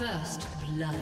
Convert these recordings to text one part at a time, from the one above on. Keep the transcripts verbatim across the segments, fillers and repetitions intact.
First blood.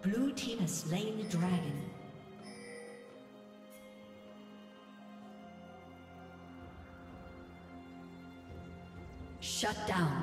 Blue team has slain the dragon. Shut down.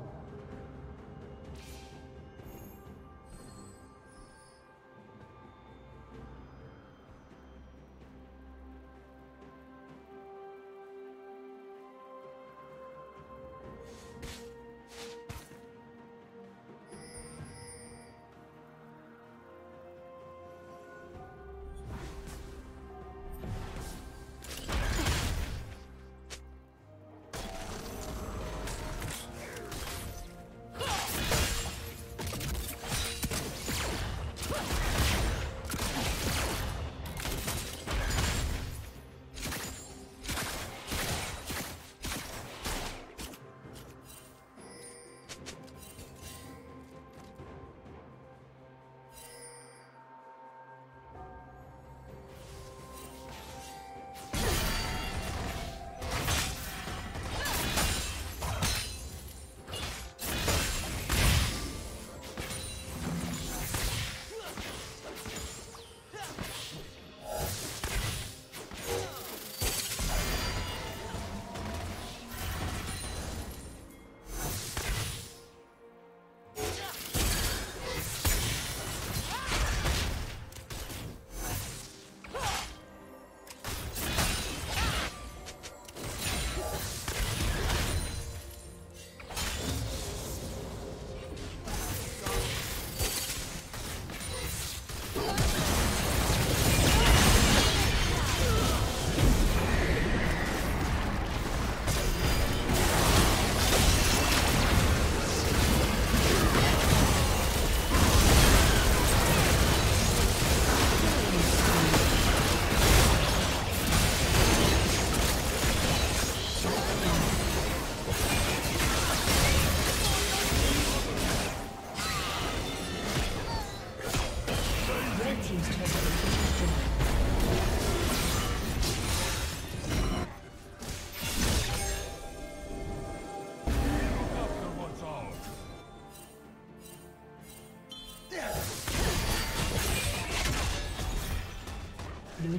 Blue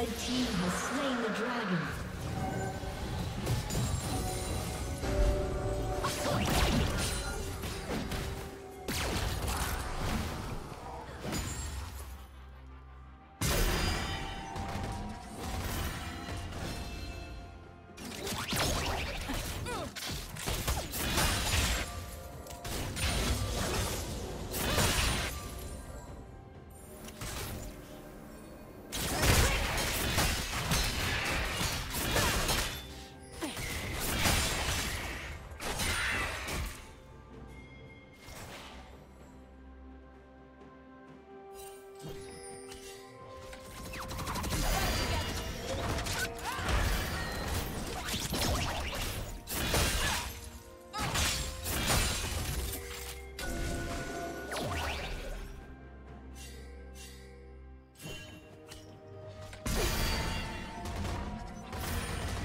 Red team has slain the dragon.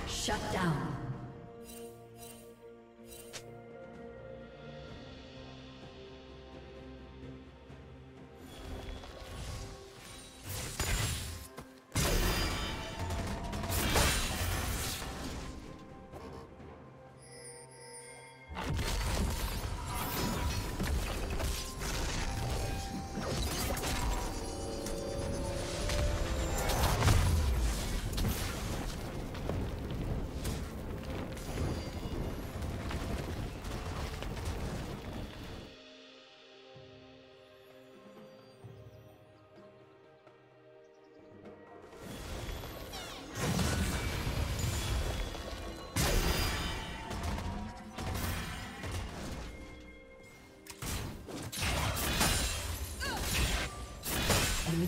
Shut down. Blue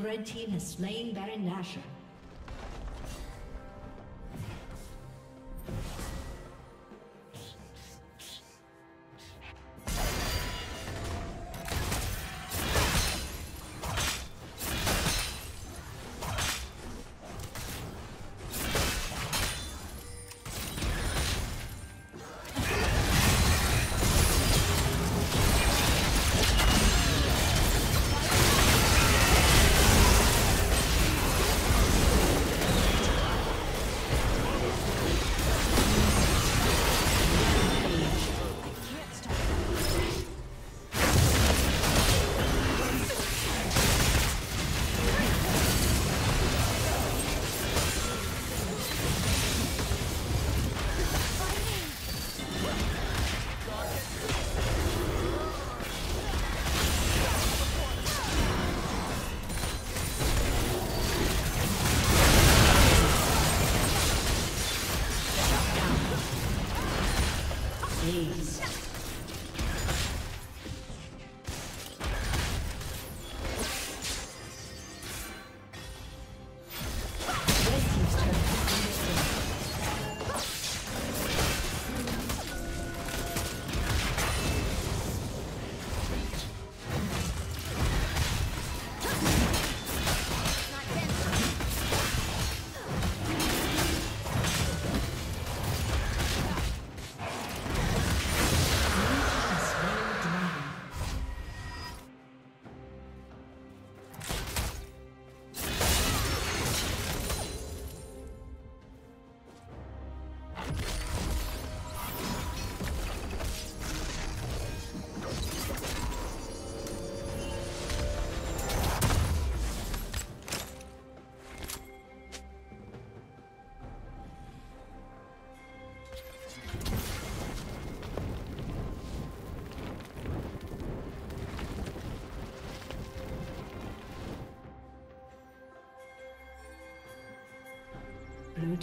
Red team has slain Baron Nashor. Blue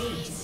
Ace.